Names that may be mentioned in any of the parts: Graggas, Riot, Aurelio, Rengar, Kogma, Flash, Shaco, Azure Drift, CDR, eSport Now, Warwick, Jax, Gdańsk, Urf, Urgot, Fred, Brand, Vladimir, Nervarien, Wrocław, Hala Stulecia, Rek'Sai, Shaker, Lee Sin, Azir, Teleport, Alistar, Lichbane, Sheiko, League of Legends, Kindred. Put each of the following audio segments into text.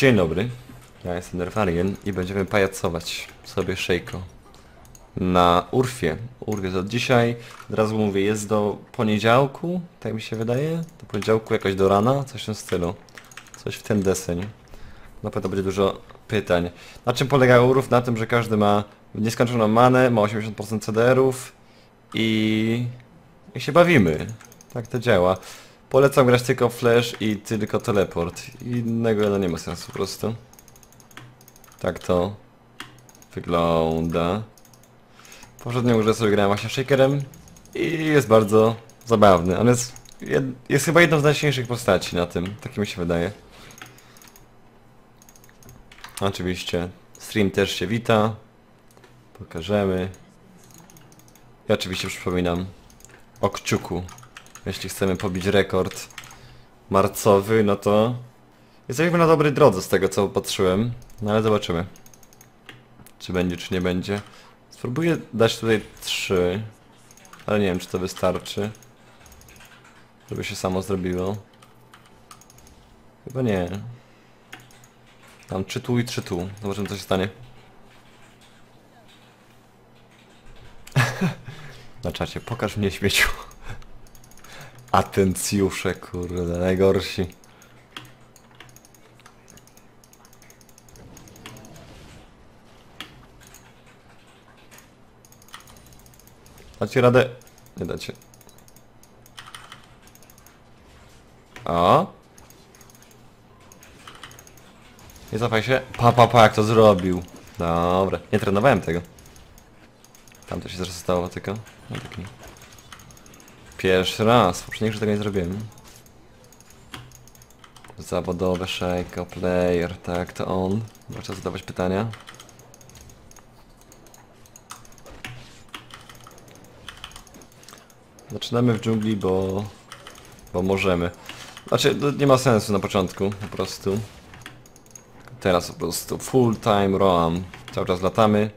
Dzień dobry, ja jestem Nervarien i będziemy pajacować sobie Sheiko na Urfie. Urgot od dzisiaj, od razu mówię, jest do poniedziałku, tak mi się wydaje, do poniedziałku jakoś do rana, coś w tym stylu, coś w ten deseń. Na pewno będzie dużo pytań. Na czym polega Urf? Na tym, że każdy ma nieskończoną manę, ma 80% CDR-ów i się bawimy. Tak to działa. Polecam grać tylko Flash i tylko Teleport. Innego nie ma sensu po prostu. Tak to wygląda. Poprzednio już sobie grałem właśnie Shakerem i jest bardzo zabawny. On jest chyba jedną z najsilniejszych postaci na tym. Tak mi się wydaje. Oczywiście stream też się wita. Pokażemy. I oczywiście przypominam o kciuku. Jeśli chcemy pobić rekord marcowy, no to jesteśmy na dobrej drodze z tego, co patrzyłem. No ale zobaczymy, czy będzie, czy nie będzie. Spróbuję dać tutaj 3, ale nie wiem, czy to wystarczy, żeby się samo zrobiło. Chyba nie. Tam 3 tu i 3 tu. Zobaczymy, co się stanie. Na czacie, pokaż mnie śmieciu. Atencjusze, kurde, najgorsi. Dacie radę? Nie dacie. O! Nie cofaj się. Pa, jak to zrobił. Dobra, nie trenowałem tego. Tam to się zresztą tylko. No, taki. Pierwszy raz, poprzednio tego nie zrobiłem. Zawodowe Shaco player, tak to on. Bo trzeba zadawać pytania. Zaczynamy w dżungli, bo możemy. Znaczy, nie ma sensu na początku, po prostu. Teraz po prostu full time roam. Cały czas latamy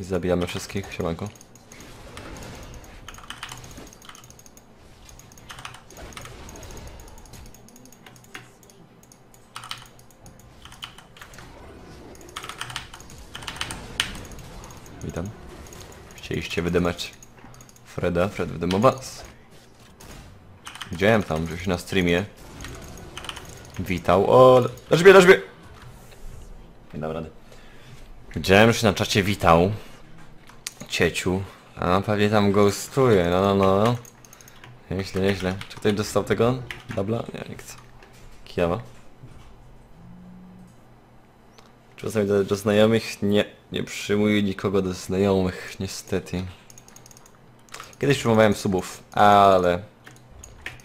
i zabijamy wszystkich, siemanko. Witam. Chcieliście wydymać Freda, Fred wydymował was. Widziałem tam, że się na streamie witał. O, dasz mnie! Nie dam rady. Widziałem, że się na czacie witał. Cieciu. A pewnie tam ghostuje, no. Nieźle. Czy ktoś dostał tego? Dubla? Nie, nikt. Kijawa. Czy czasami do znajomych? Nie przyjmuję nikogo do znajomych, niestety. Kiedyś przyjmowałem subów, ale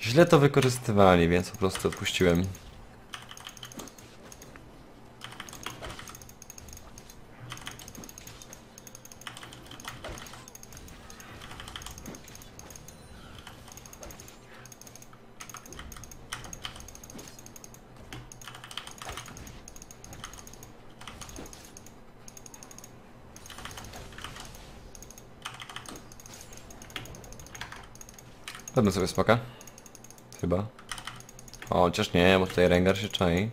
źle to wykorzystywali, więc po prostu odpuściłem. Damy sobie spaka. Chyba. O, chociaż nie, bo tutaj Rengar się czai.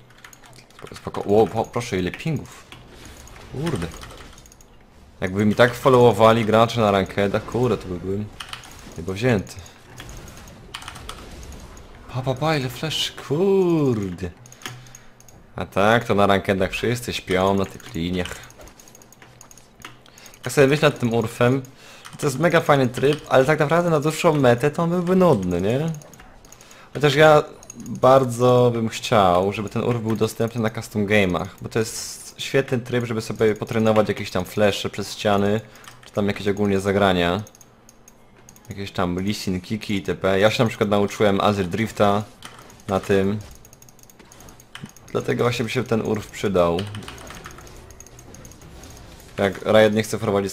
Spoko. Wow, proszę, ile pingów. Kurde. Jakby mi tak followowali gracze na rankedach, kurde, to by byłem chyba wzięty. Pa, ile flash, kurde. A tak, to na rankedach wszyscy śpią na tych liniach. Tak sobie myślę nad tym Urfem. To jest mega fajny tryb, ale tak naprawdę na dłuższą metę to on byłby nudny, nie? Chociaż ja bardzo bym chciał, żeby ten Urf był dostępny na custom game'ach, bo to jest świetny tryb, żeby sobie potrenować jakieś tam flesze przez ściany, czy tam jakieś ogólnie zagrania. Jakieś tam Lee Sin, kiki itp. Ja się na przykład nauczyłem Azure Drifta na tym. Dlatego właśnie by się ten Urf przydał. Jak Riot nie chce wprowadzić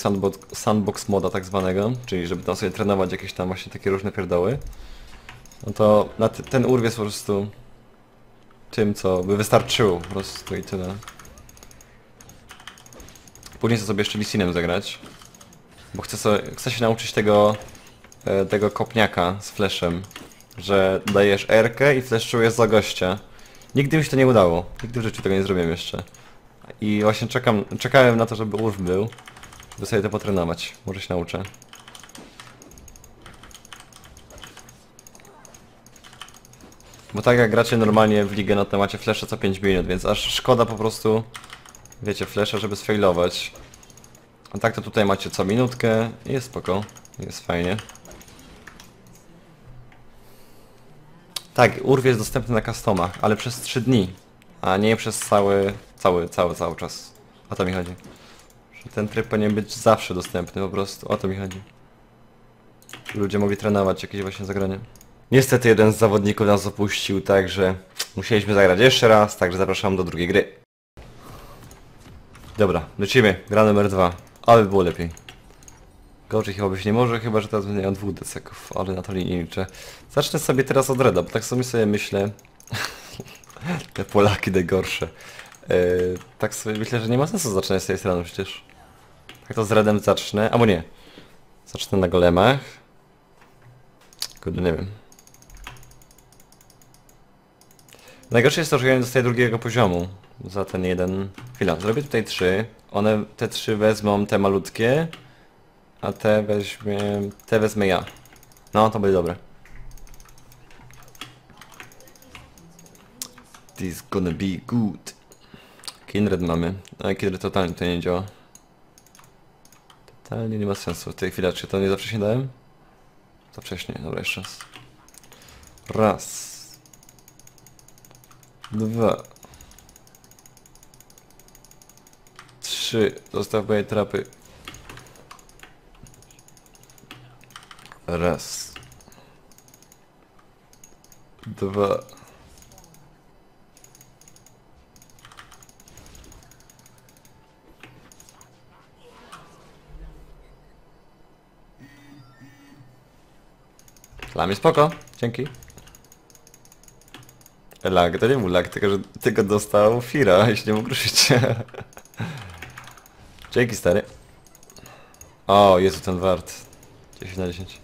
sandbox moda tak zwanego, czyli żeby tam sobie trenować jakieś tam właśnie takie różne pierdoły, no to ten Urf jest po prostu tym, co by wystarczyło po prostu i tyle. Później chcę sobie jeszcze Lee Sinem zagrać, bo chcę się nauczyć tego kopniaka z flashem, że dajesz R-kę i flashujesz za gościa. Nigdy mi się to nie udało. Nigdy w życiu tego nie zrobiłem jeszcze. I właśnie czekałem na to, żeby Urf był. By sobie to potrenować. Może się nauczę. Bo tak jak gracie normalnie w ligę, no to macie flasha co 5 minut, więc aż szkoda po prostu, wiecie, flasha, żeby sfailować. A tak to tutaj macie co minutkę i jest spoko. Jest fajnie. Tak, Urf jest dostępny na customach, ale przez 3 dni, a nie przez cały czas. O to mi chodzi. Że ten tryb powinien być zawsze dostępny po prostu, o to mi chodzi. Ludzie mogli trenować jakieś właśnie zagranie. Niestety jeden z zawodników nas opuścił, także musieliśmy zagrać jeszcze raz, także zapraszam do drugiej gry. Dobra, lecimy. Gra numer 2. Ale by było lepiej. Gorzej chyba być nie może, chyba że teraz będę miał 2 deseków, ale na to nie liczę. Zacznę sobie teraz od Reda, bo tak sobie myślę... Te Polaki najgorsze. Tak sobie myślę, że nie ma sensu zaczynać z tej strony przecież. Tak to z Redem zacznę, albo nie. Zacznę na golemach. Kurde, nie wiem. Najgorsze jest to, że ja nie dostaję drugiego poziomu za ten jeden. Chwila, zrobię tutaj 3. One, te 3 wezmą te malutkie, a te wezmę ja. No, to będzie dobre. This is gonna be good. Kindred mamy. A Kindred totalnie to nie działa. Totalnie nie ma sensu. W tej chwili, czy to nie za wcześnie dałem? Za wcześnie, dobra, jeszcze raz. Raz. 2 3. Zostaw moje trapy. 1 2. Dla mnie spoko, dzięki. Lag, to nie był lag, tylko że tylko dostał Fira, jeśli nie mógł ruszyć. Dzięki, stary. O, Jezu, ten wart. 10 na 10.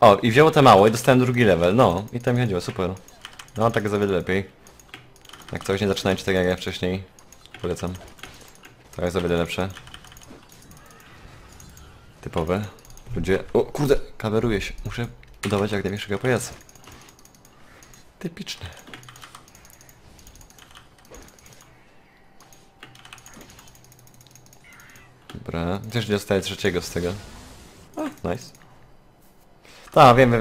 O, i wzięło te mało i dostałem drugi level, no. I tam mi chodziło, super. No, tak jest o wiele lepiej. Jak coś nie zaczynajcie tak jak ja wcześniej. Polecam. To jest o wiele lepsze. Typowe. Ludzie... O kurde, kaweruje się. Muszę udawać jak największego pajaca. Typiczne. Dobra, też nie dostaję trzeciego z tego. A, nice. Ta, wiem.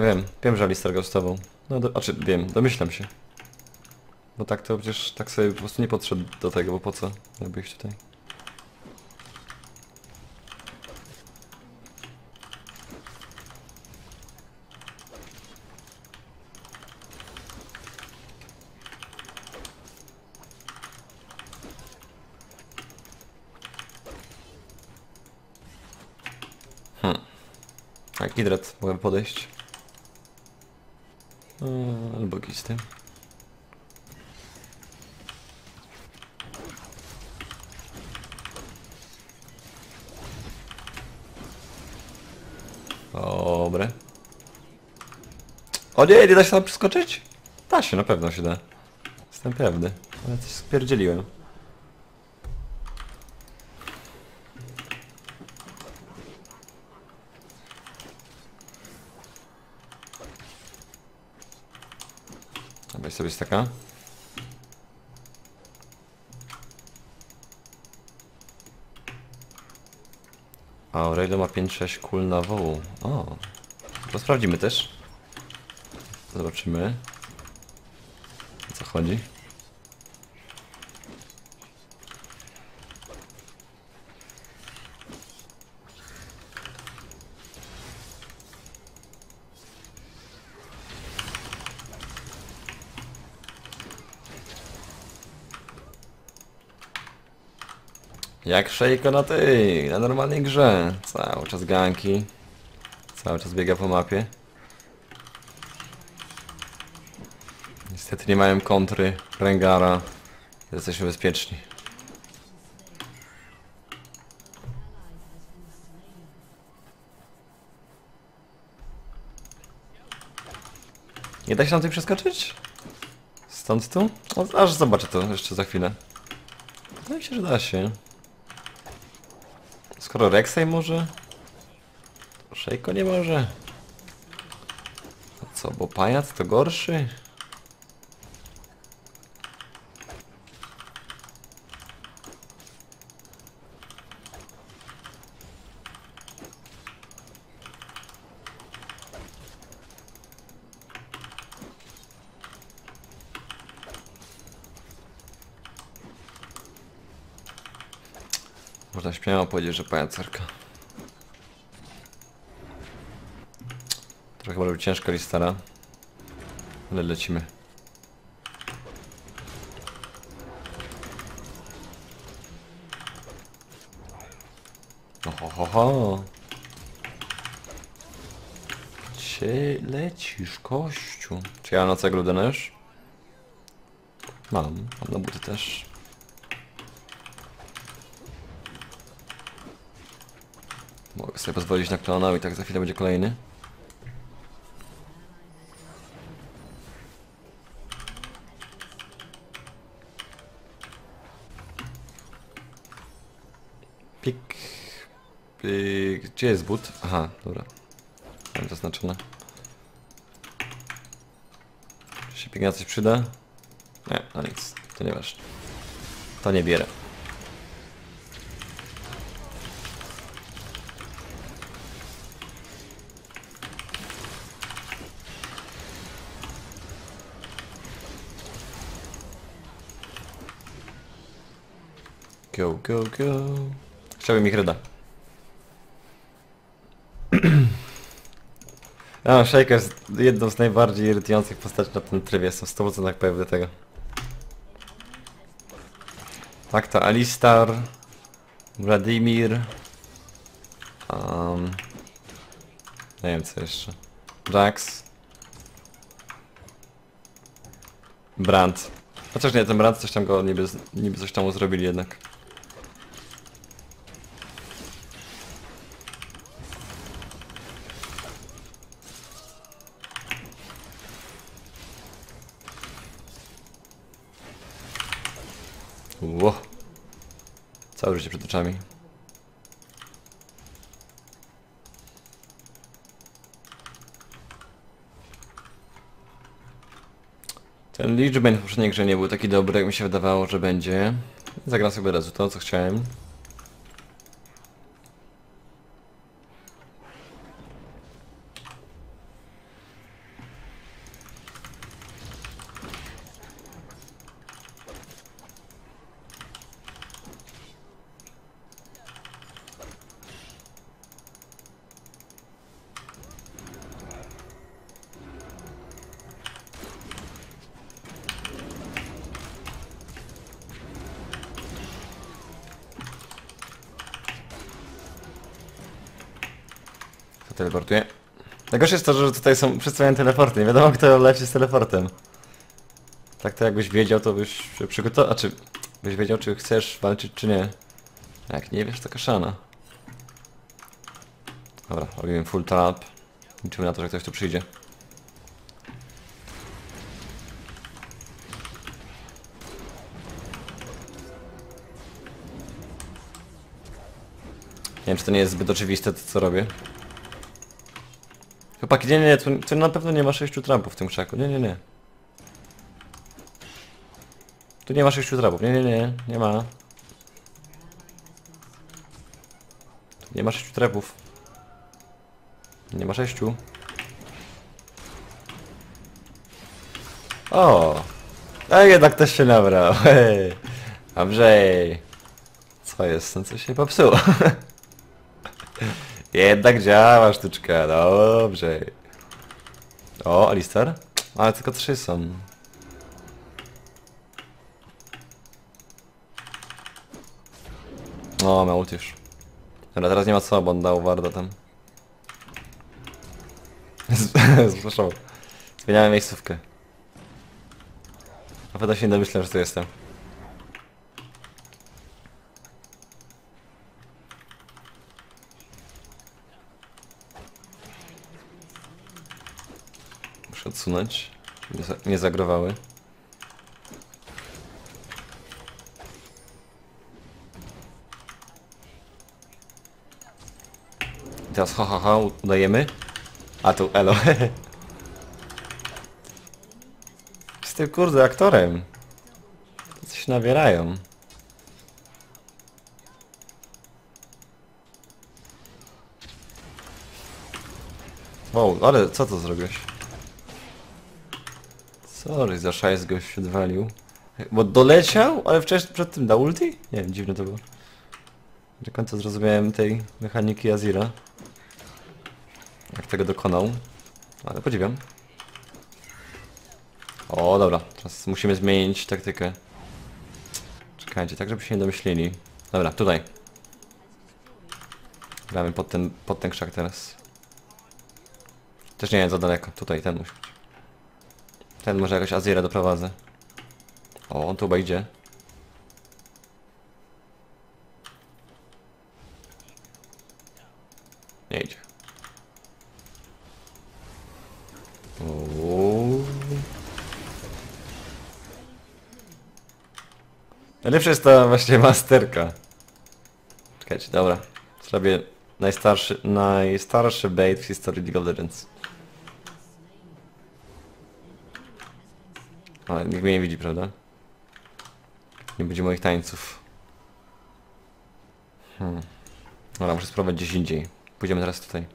Wiem, że Alistar go z tobą. No, znaczy wiem, domyślam się. Bo tak to przecież tak sobie po prostu nie podszedł do tego, bo po co robiłeś tutaj? A Kindred mogę podejść. Albo kisty. Dobre. O nie, nie da się tam przeskoczyć? Da się, na pewno się da. Jestem pewny. Ale coś spierdzieliłem. Weź sobie staka. A Aurelio ma 5-6 kul na wołu. O, to sprawdzimy też. Zobaczymy, o co chodzi. Jak Sheiko na tej, na normalnej grze. Cały czas ganki. Cały czas biega po mapie. Niestety nie mają kontry Rengara. Jesteśmy bezpieczni. Nie da się tam tutaj przeskoczyć? Stąd tu? O, aż zobaczę to jeszcze za chwilę. Wydaje mi się, że da się. Skoro Rek'Sai może? Sheiko nie może. A co, bo pajac to gorszy? Można śmiało powiedzieć, że pajacerka. Trochę może być ciężko Alistara, ale lecimy. Ohohoho. Gdzie lecisz, kościu? Czy ja na ceglu denesz? Mam na buty też. Mogę sobie pozwolić na klona i tak za chwilę będzie kolejny. Pik. Pik. Gdzie jest but? Aha, dobra. Mam zaznaczone. Czy się pik na coś przyda? Nie, no nic. To nie ważne. To nie bierę. Go, go, go. Chciałbym ich reda. No, Shaker jest jedną z najbardziej irytujących postaci na tym trybie. Jestem 100% pewny tego. Tak to Alistar, Vladimir, nie wiem co jeszcze. Jax, Brand. Chociaż nie, ten Brand coś tam go niby coś tam mu zrobili jednak. Ło. Całe życie przed oczami. Ten liczbę w poprzedniej grze nie był taki dobry, jak mi się wydawało, że będzie. Zagram sobie razu to, co chciałem. Teleportuje. Najgorsze jest to, że tutaj są przedstawiane teleporty. Nie wiadomo, kto leci z teleportem. Tak to jakbyś wiedział, to byś się przygotował. A czy byś wiedział, czy chcesz walczyć, czy nie. Jak nie wiesz, to kaszana. Dobra, robimy full tap. Liczymy na to, że ktoś tu przyjdzie. Nie wiem, czy to nie jest zbyt oczywiste, to co robię. Chłopaki, nie, tu na pewno nie ma 6 trampów w tym krzaku, nie. Tu nie ma 6 trampów, nie ma. Tu nie ma 6 trapów. Nie ma 6. O! A jednak też się nabrał, hej! Dobrzej! Co jest, no coś się popsuło? Jednak działa sztuczka, dobrze. O, Alistar? Ale tylko 3 są. O, ma ult już. Dobra, teraz nie ma co, bo on dał warda tam. Zresztą. Zmieniamy miejscówkę. Nawet się nie domyślam, że tu jestem. Odsunąć. nie zagrowały. I teraz ho, ho, ho, udajemy. A tu elo. Z tym kurde aktorem. Coś nabierają. Wow, ale co to zrobiłeś? Sorry, za szajs go się odwalił. Bo doleciał, ale wcześniej przed tym dał ulti? Nie wiem, dziwne to było. Do końca zrozumiałem tej mechaniki Azira. Jak tego dokonał. Ale podziwiam. O, dobra. Teraz musimy zmienić taktykę. Czekajcie, tak żeby się nie domyślili. Dobra, tutaj. Gramy pod ten krzak teraz. Też nie, za daleko. Tutaj, ten musi być. Ten może jakoś Azira doprowadzę. O, on tu chyba idzie. Nie idzie. Najlepsza jest ta właśnie masterka. Czekajcie, dobra. Zrobię najstarszy bait w historii League of Legends. Ale nikt mnie nie widzi, prawda? Nie będzie moich tańców. Dobra, muszę spróbować gdzieś indziej. Pójdziemy teraz tutaj.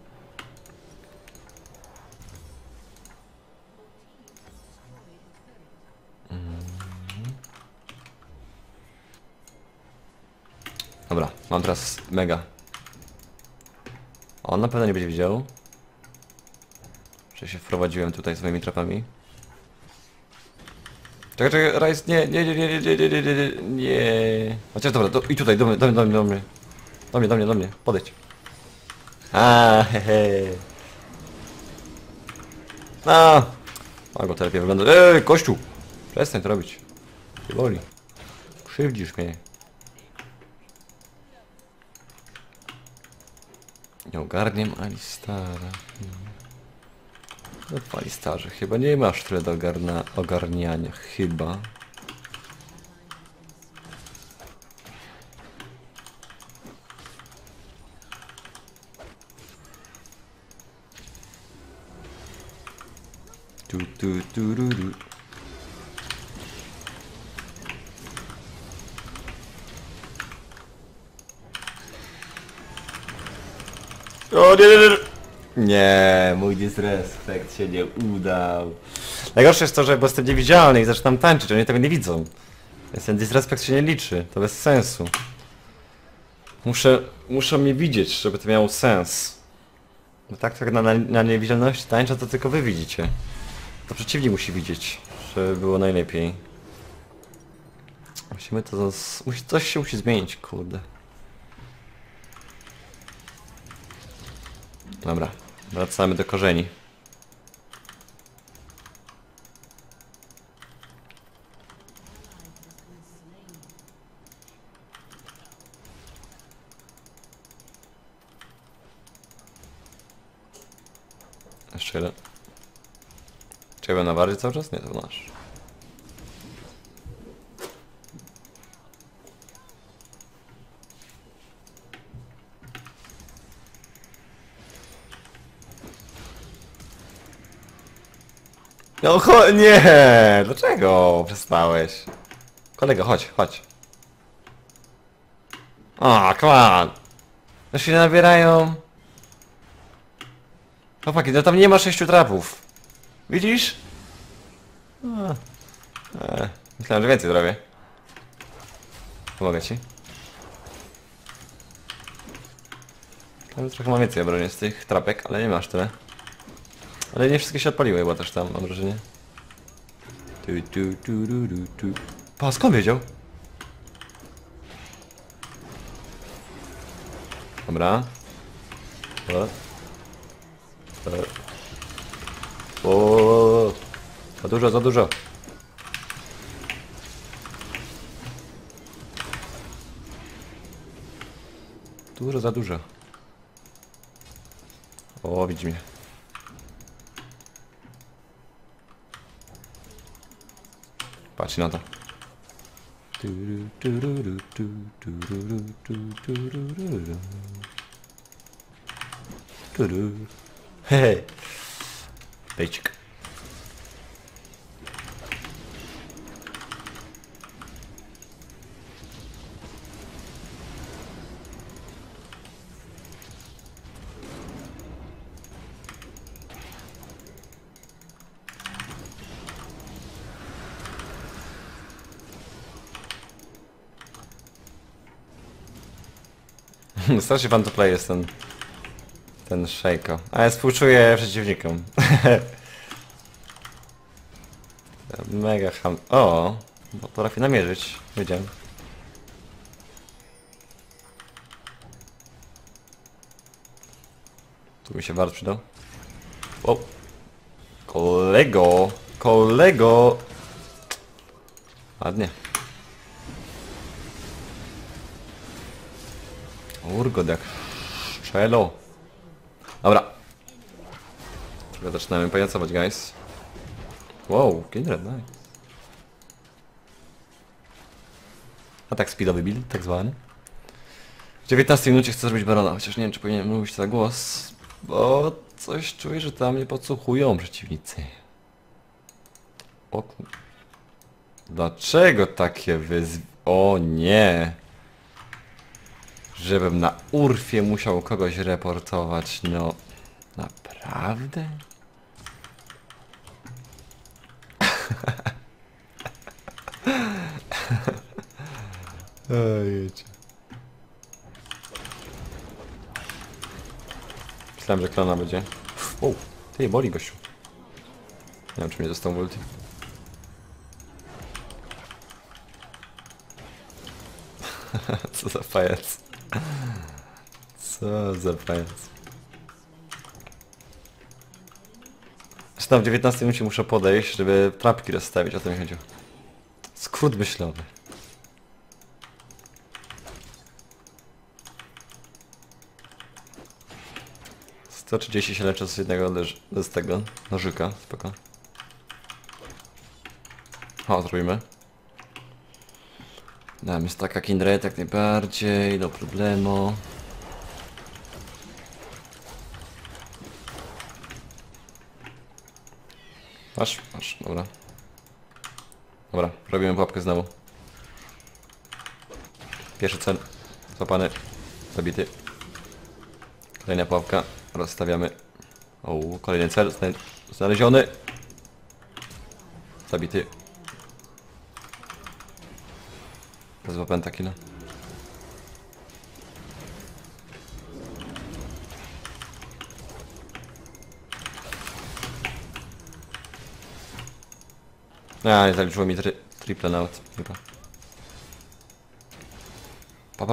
Dobra, mam teraz mega. On na pewno nie będzie widział, że się wprowadziłem tutaj z moimi trapami. Czekaj, czekaj, Rajs, nie. Chociaż dobra, i tutaj, do mnie, podejdź. A, hehe. No. A go to lepiej wygląda. Ej, kościół! Przestań to robić. Nie boli. Krzywdzisz mnie. Nie ogarniam Alistara. No w Alistarze chyba nie masz tyle do ogarniania. Chyba. O, nie, mój disrespekt się nie udał. Najgorsze jest to, że jestem niewidzialny i zaczynam tańczyć, oni tego nie widzą. Więc ten disrespekt się nie liczy, to bez sensu. Muszą mnie widzieć, żeby to miało sens. Bo tak na niewidzialności tańczę, to tylko wy widzicie. To przeciwnik musi widzieć, żeby było najlepiej. Musimy to... coś się musi zmienić, kurde. Dobra, wracamy do korzeni. Jeszcze jeden. Ciebie na bardziej cały czas? Nie, to nasz. No nie! Dlaczego przestałeś? Kolego, chodź, chodź. A, kwan! No się nabierają. Chłopaki, no tam nie ma 6 trapów. Widzisz? Myślałem, że więcej zrobię. Pomogę ci. Tam trochę mam więcej obrony z tych trapek, ale nie masz tyle. Ale nie wszystkie się odpaliły chyba też tam, mam wrażenie. Pa, skąd wiedział? Dobra. O, za dużo, za dużo. Dużo, za dużo. O, widzi mnie. Patrz na to. Hehe. Bejczyk. Strasznie fan to play jest ten Sheiko. A ja współczuję przeciwnikom. Mega ham... O! Bo potrafi namierzyć. Wiedziałem. Tu mi się wart przydał. O! Kolego! Kolego! Ładnie. Urgot jak szczelo. Dobra. Trochę zaczynamy pajacować, guys. Wow, Kindred, nice. A tak speedowy build, tak zwany. W 19 minucie chcę zrobić barona, chociaż nie wiem, czy powinienem mówić za głos, bo coś czuję, że tam mnie podsłuchują przeciwnicy. O kur... Dlaczego takie O nie! Żebym na Urfie musiał kogoś reportować, no... Naprawdę? Ojejcie. Myślałem, że klona będzie. O, ty, boli gościu. Nie wiem, czy mnie dostał w ulti. Co za pajac. Co za pajac. Aż tam w 19 minucie muszę podejść, żeby trapki rozstawić, o tym mi chodziło. Skrót myślowy. To 30 się leczę z jednego z tego nożyka, spoko. O, zrobimy. Dam jest taka Kindred jak najbardziej, do problemu. Masz, dobra. Dobra, robimy pułapkę znowu. Pierwszy cel, złapany, zabity. Kolejna pułapka. Rozstawiamy. O, kolejny cel znaleziony. Zabity. Zła pęta killa. A, nie zaliczyło mi triple nawet chyba.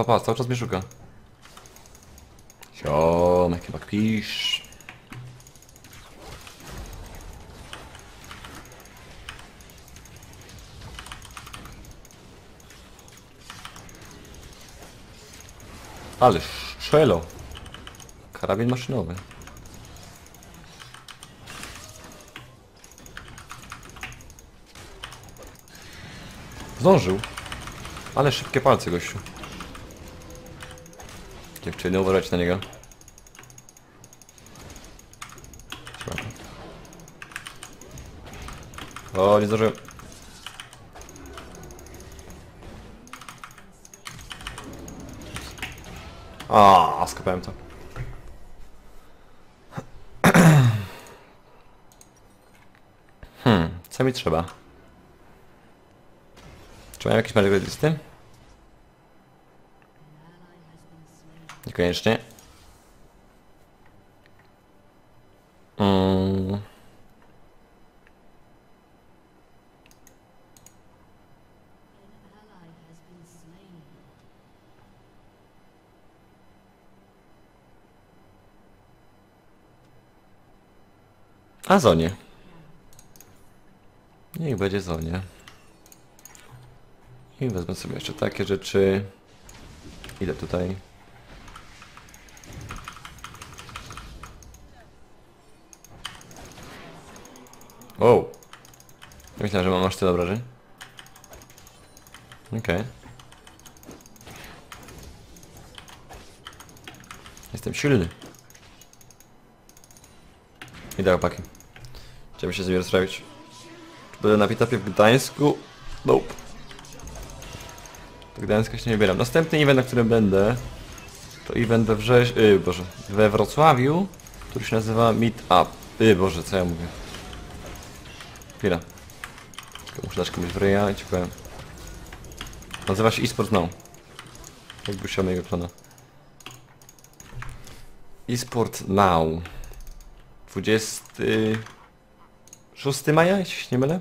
Pa, cały czas mnie szuka. Ziomek chyba kpisz. Ale szczelo. Karabin maszynowy. Zdążył. Ale szybkie palce, gościu. Dziewczyny, uważać na niego. O, nie zdążyłem. A, skopałem to. Co mi trzeba? Czy mają jakieś magiczne listy? Niekoniecznie. A zonie. Niech będzie zonie. I wezmę sobie jeszcze takie rzeczy. Idę tutaj. Wow. Myślałem, że mam aż tyle obrażeń. Okej. Jestem silny. Idę, opaki. Chciałbym się z nimi rozprawić. Czy będę na pitapie w Gdańsku? Nope. Do Gdańska się nie wybieram. Następny event, na którym będę, to event we we Wrocławiu, który się nazywa Meet Up. Boże, co ja mówię? Chwila. Muszę dać komuś w ryja i ci powiem. Nazywa się eSport Now. Jakby się mojego plana. eSport Now. 26 maja, jeśli się nie mylę.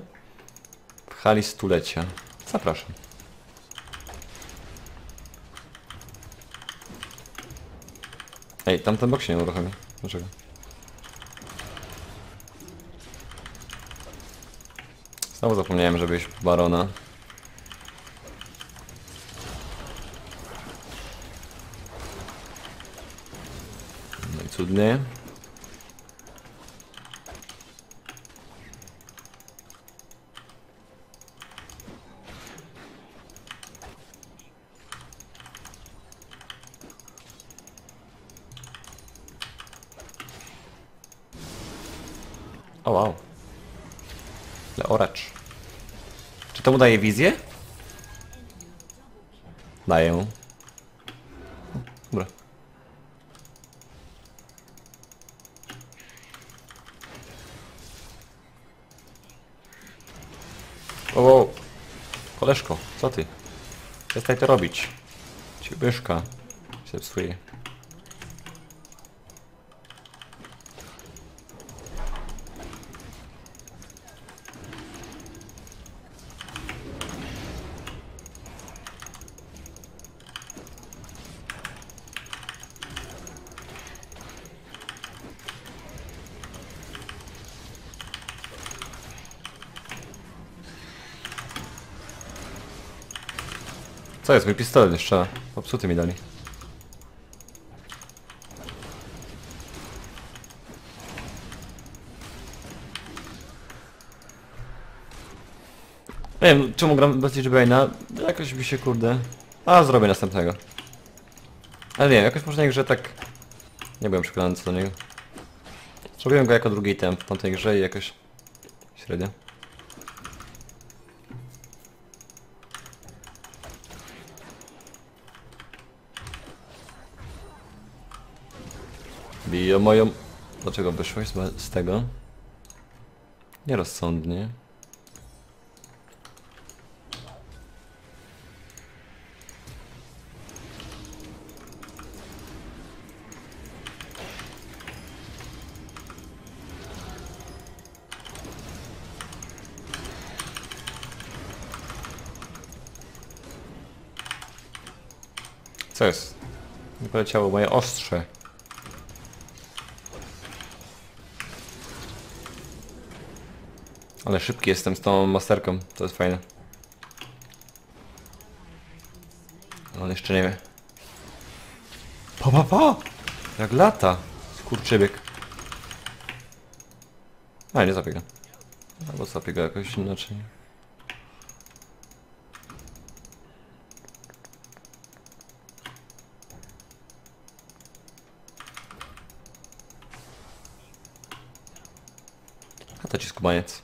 W Hali Stulecia. Zapraszam. Ej, tamten bok się nie uruchamia. Dlaczego? Znowu zapomniałem, żeby iść w barona. No i cudnie. O, wow. Oracz. Czy to mu daje wizję? Daję. Dobra. O, wow. Koleżko, co ty? Przestań to robić. Ciebeszka się psuje. To jest mój pistolet jeszcze, popsuty mi dali. Nie wiem, czemu gram bez Lichbane'a? Jakoś mi się kurde... A, zrobię następnego. Ale nie, jakoś może na grze tak... Nie byłem przekonany co do niego. Zrobiłem go jako drugi item w tamtej grze i jakoś... średnio. Biją moją... Dlaczego wyszłeś z tego? Nierozsądnie. Co jest? Nie poleciało moje ostrze. Ale szybki jestem z tą masterką, to jest fajne. On jeszcze nie wie. Pa! Jak lata! Skurczybieg. A, nie zabiega. Albo zabiega jakoś inaczej. A to ci skubaniec.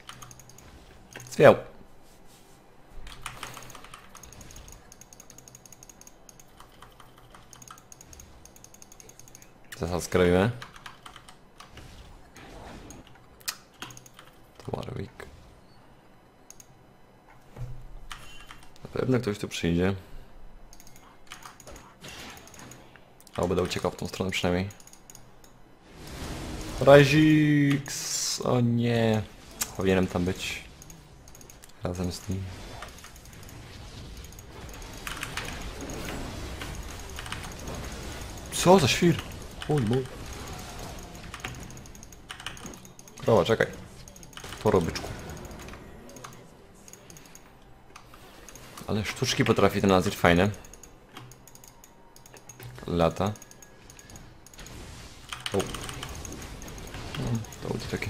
Zwiał. Zasad skroimy. To Warwick. Na pewno ktoś tu przyjdzie. Albo będę uciekał w tą stronę przynajmniej. Raziks! O nie. Powinienem tam być. Razem z nim. Co za świr? Oj mój. Krowa, czekaj. Porobyczku. Ale sztuczki potrafi ten Azir, fajne. Lata. O. No, to będzie takie.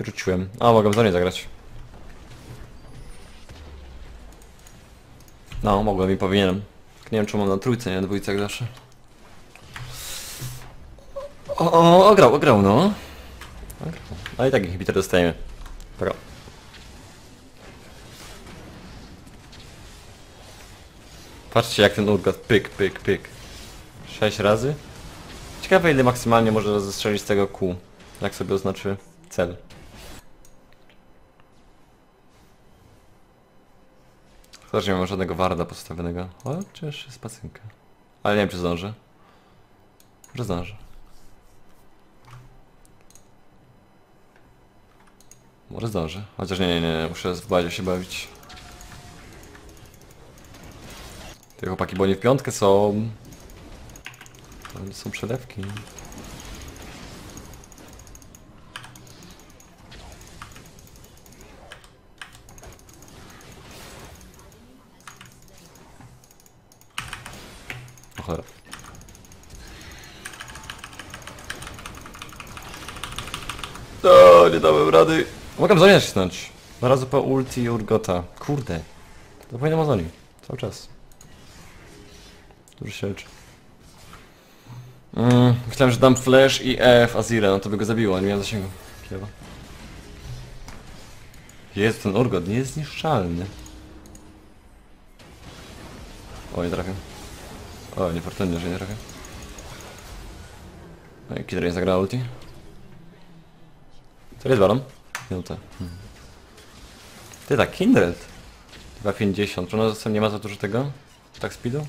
Rzuciłem. A, mogę za nie zagrać. No, mogłem i powinienem. Nie wiem, czy mam na trójce, nie na dwójce jak zawsze. O, ograł, no. Ale i tak inhibitor dostajemy. Pro. Patrzcie, jak ten Urgot pyk. 6 razy. Ciekawe, ile maksymalnie może zestrzelić z tego kół. Jak sobie oznaczy cel. Też nie mam żadnego warda podstawionego. O, czy jeszcze spacynka. Ale nie wiem, czy zdążę. Może zdążę. Może zdążę. Chociaż nie. Muszę w bladzie się bawić. Te chłopaki, bo nie w piątkę są. Tam są przelewki. No, nie dałem rady. Mogę zaniesnąć. Na razu po ulti Urgota. Kurde. Zapominam o Zoni. Cały czas. Dużo się leczy. Myślałem, że dam Flash i F Azira. No to by go zabiło. Nie miałem zasięgu. Kiewa. Jest ten Urgot. Nie jest niszczalny. O, nie trafię. O, niefortunnie, że nie trafię. No i Kindred nie zagrała ulti. To jest balon? Minuta. Ty tak, Kindred. 2,50. Czy ona nie ma za dużo tego? Attack speedu?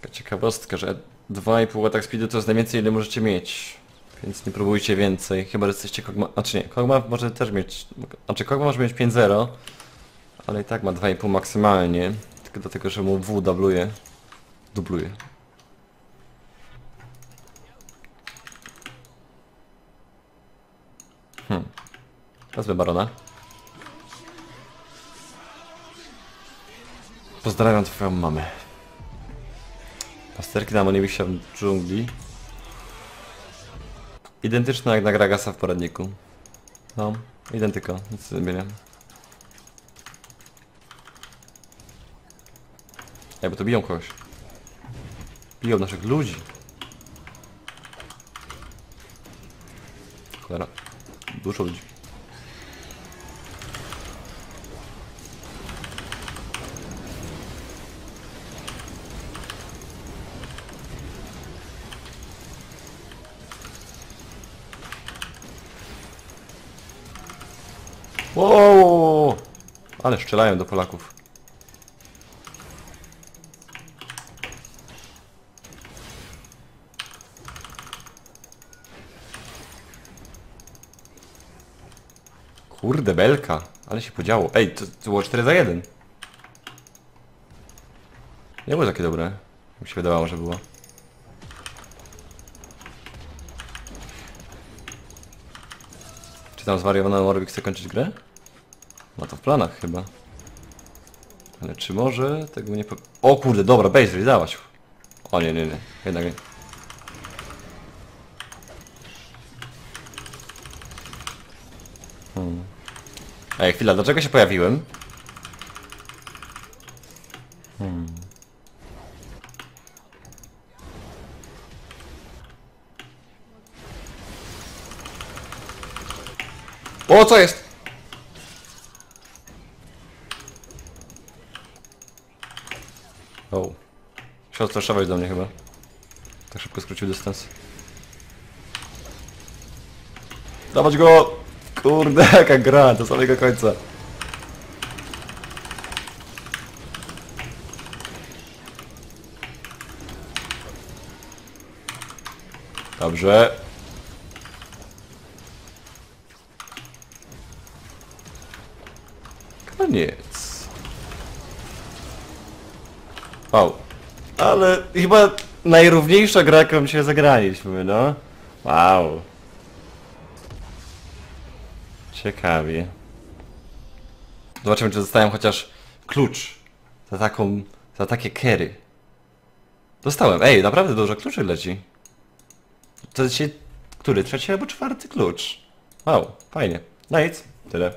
Taka ciekawostka, że 2,5 attack speedu to jest najwięcej, ile możecie mieć. Więc nie próbujcie więcej. Chyba, że jesteście Kogma... A czy nie, Kogma może też mieć... Znaczy Kogma może mieć 5,0. Ale i tak ma 2,5 maksymalnie. Tylko dlatego, że mu W dubluje. Wezmę barona. Pozdrawiam twoją mamę. Pasterki na Monibisie w dżungli. Identyczne jak na Graggasa w poradniku. No, identyko, nic nie zmieniam. Ej, bo to biją kogoś. Biją naszych ludzi. Cholera. Dużo ludzi. Wow! Ale strzelają do Polaków. Kurde belka, ale się podziało. Ej, to było 4-1. Nie było takie dobre. Mi się wydawało, że było. Czy tam zwariowany Morbik chce kończyć grę? Ma to w planach chyba. Ale czy może? Tego nie... O kurde, dobra, base wydałaś. O nie. Jednak nie. Ej, chwila, dlaczego się pojawiłem? O, co jest? O. Musiał straszować do mnie chyba. Tak szybko skrócił dystans. Dawać go! Kurde, jaka gra, do samego końca. Dobrze. Koniec. Wow. Ale chyba najrówniejsza gra, jaką się zagraliśmy, no. Wow. Ciekawie. Zobaczymy, czy zostają chociaż klucz za taką, za takie carry. Dostałem. Ej, naprawdę dużo kluczy leci. To dzisiaj który? Trzeci albo czwarty klucz. Wow, fajnie. No nic, tyle.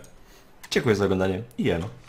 Dziękuję za oglądanie i jeno.